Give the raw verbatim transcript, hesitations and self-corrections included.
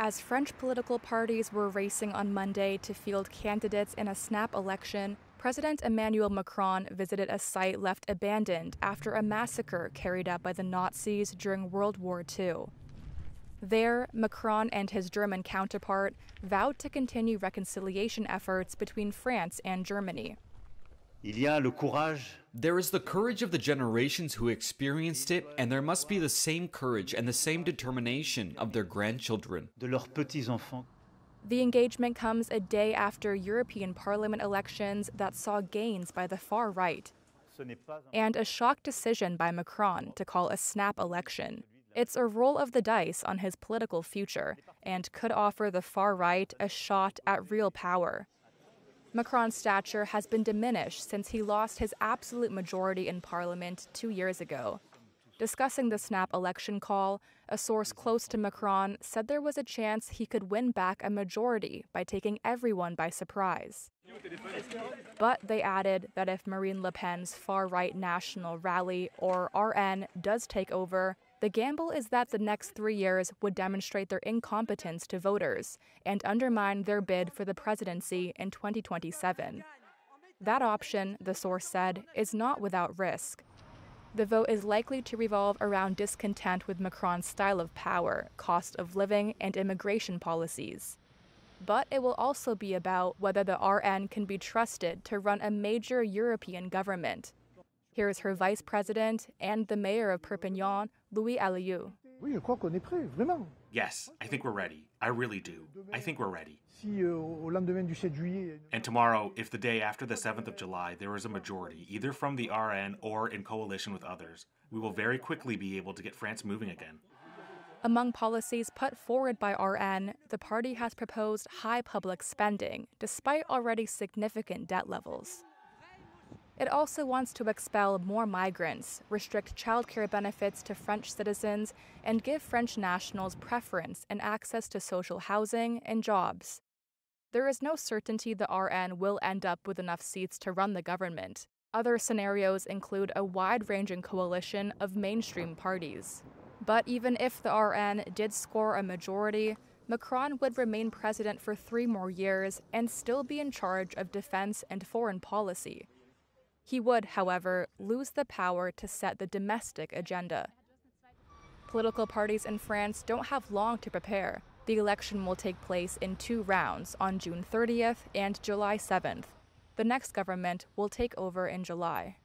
as French political parties were racing on Monday to field candidates in a snap election, President Emmanuel Macron visited a site left abandoned after a massacre carried out by the Nazis during World War Two. There, Macron and his German counterpart vowed to continue reconciliation efforts between France and Germany. There is the courage of the generations who experienced it, and there must be the same courage and the same determination of their grandchildren. The engagement comes a day after European Parliament elections that saw gains by the far right, and a shock decision by Macron to call a snap election. It's a roll of the dice on his political future and could offer the far right a shot at real power. Macron's stature has been diminished since he lost his absolute majority in parliament two years ago. Discussing the snap election call, a source close to Macron said there was a chance he could win back a majority by taking everyone by surprise. But they added that if Marine Le Pen's far-right national rally, or R N, does take over, the gamble is that the next three years would demonstrate their incompetence to voters and undermine their bid for the presidency in twenty twenty-seven. That option, the source said, is not without risk. The vote is likely to revolve around discontent with Macron's style of power, cost of living, and immigration policies. But it will also be about whether the R N can be trusted to run a major European government. Here's her vice president and the mayor of Perpignan, Louis Aliot. Yes, I think we're ready. I really do. I think we're ready. And tomorrow, if the day after the seventh of July there is a majority, either from the R N or in coalition with others, we will very quickly be able to get France moving again. Among policies put forward by R N, the party has proposed high public spending, despite already significant debt levels. It also wants to expel more migrants, restrict childcare benefits to French citizens, and give French nationals preference and access to social housing and jobs. There is no certainty the R N will end up with enough seats to run the government. Other scenarios include a wide-ranging coalition of mainstream parties. But even if the R N did score a majority, Macron would remain president for three more years and still be in charge of defense and foreign policy. He would, however, lose the power to set the domestic agenda. Political parties in France don't have long to prepare. The election will take place in two rounds, on June thirtieth and July seventh. The next government will take over in July.